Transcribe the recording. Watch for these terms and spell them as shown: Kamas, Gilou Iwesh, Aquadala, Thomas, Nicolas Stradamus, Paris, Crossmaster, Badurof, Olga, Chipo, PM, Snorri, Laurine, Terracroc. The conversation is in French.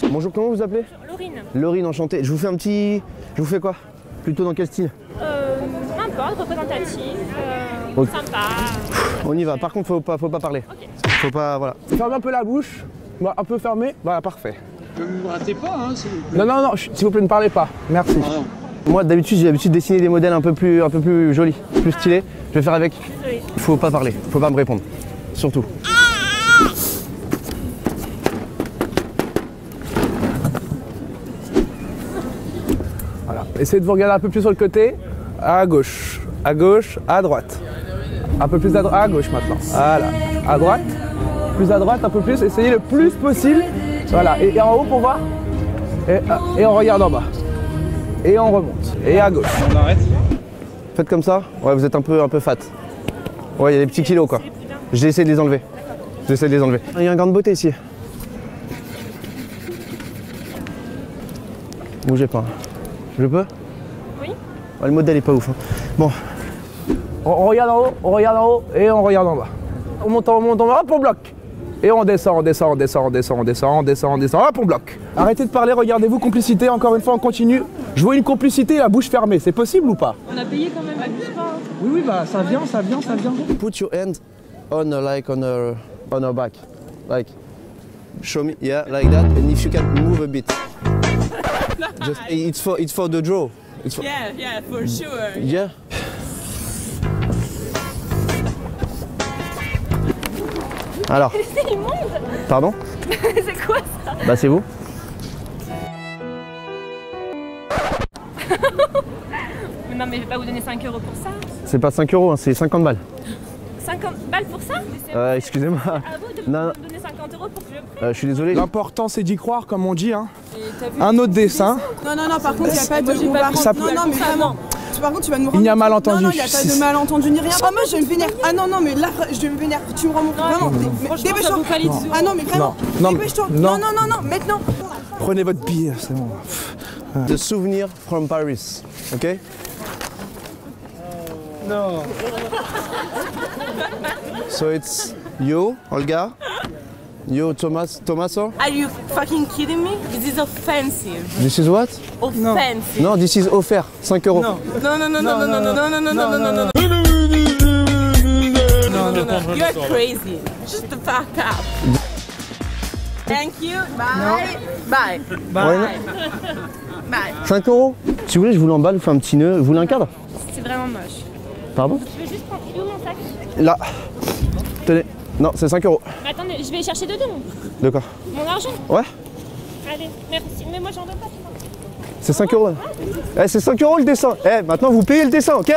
Thomas. Bonjour, comment vous appelez? Laurine. Laurine, enchantée. Je vous fais un petit... Je vous fais quoi? Plutôt dans quel style? N'importe, représentatif, okay. Sympa. On y va, par contre faut pas parler. Okay. Faut pas, voilà. Ferme un peu la bouche, bah, un peu fermé, voilà, parfait. Ne vous ratez pas, hein, s'il vous plaît. Non, non, non, s'il vous plaît, ne parlez pas, merci. Ah, moi d'habitude, j'ai l'habitude de dessiner des modèles un peu plus jolis, plus stylés. Je vais faire avec. Désolée. Faut pas parler, faut pas me répondre, surtout. Ah, voilà, essayez de vous regarder un peu plus sur le côté, à gauche, à gauche, à droite. Un peu plus à droite, à gauche maintenant, voilà, à droite, plus à droite, un peu plus, essayez le plus possible, voilà, et en haut pour voir, et on regarde en bas, et on remonte, et à gauche. On arrête. Faites comme ça, ouais, vous êtes un peu fat, ouais, il y a des petits kilos quoi, j'ai essayé de les enlever, Il y a un grain de beauté ici. Bougez pas, je peux? Oui. Ouais, le modèle est pas ouf, hein. Bon. On regarde en haut, on regarde en haut et on regarde en bas. On monte, on va, hop, on bloque. Et on descend, on descend, on descend, on descend, on descend, on descend, on descend, hop, on bloque. Arrêtez de parler, regardez-vous, complicité, encore une fois, on continue. Je vois une complicité à bouche fermée, c'est possible ou pas? On a payé quand même, abuse pas. Hein. Oui, oui, bah ça vient, ça vient, ça vient. Put your hand on, like, on her back. Like, show me, yeah, like that. And if you can move a bit. Just, it's for the draw. It's for... Yeah, yeah, for sure. Yeah. Alors. C'est immonde. Pardon? C'est quoi ça? Bah c'est vous. Non mais je vais pas vous donner 5 € pour ça. C'est pas 5 €, hein, c'est 50 balles. 50 balles pour ça? Excusez-moi. À vous de me donner 50 € pour que je prenne. Je suis désolé. L'important c'est d'y croire comme on dit. Hein. Vu un autre dessin. Non, non, non, par contre il n'y a pas de comparaison. Non, non, mais vraiment. Par contre, tu vas nous rendre... Il y a malentendu. Non, non, il n'y a pas de malentendu ni rien. Ah, moi, je vais me vénère. Ah non, non, mais là, je vais me vénère. Tu me rends mon... Non, non, dépêche-toi. Ah non, mais vraiment, dépêche-toi. Non, non, non, non, maintenant. Prenez votre billet, c'est bon. The souvenir from Paris, ok? Non. So it's you, Olga. Yo, Thomas, Tomaso? Are you fucking kidding me? This is offensive. This is what? Offensive. Non, this is offert, 5 €. Non, non, non, non, non, non, non, non, non, non, non, non, non, non, non, you are crazy. Just the fuck up. Thank you, bye, bye, bye, bye. 5 €? Si vous voulez, je vous l'emballe, je vous fais un petit nœud. Vous voulez un cadre? C'est vraiment moche. Pardon? Je veux juste prendre mon sac. Là. Tenez. Non, c'est 5 €. Mais attendez, je vais chercher dedans. De quoi? Mon argent. Ouais. Allez, merci, mais moi j'en donne pas. C'est 5 €. Ah, eh, c'est 5 € le dessin. Eh, maintenant vous payez le dessin, ok?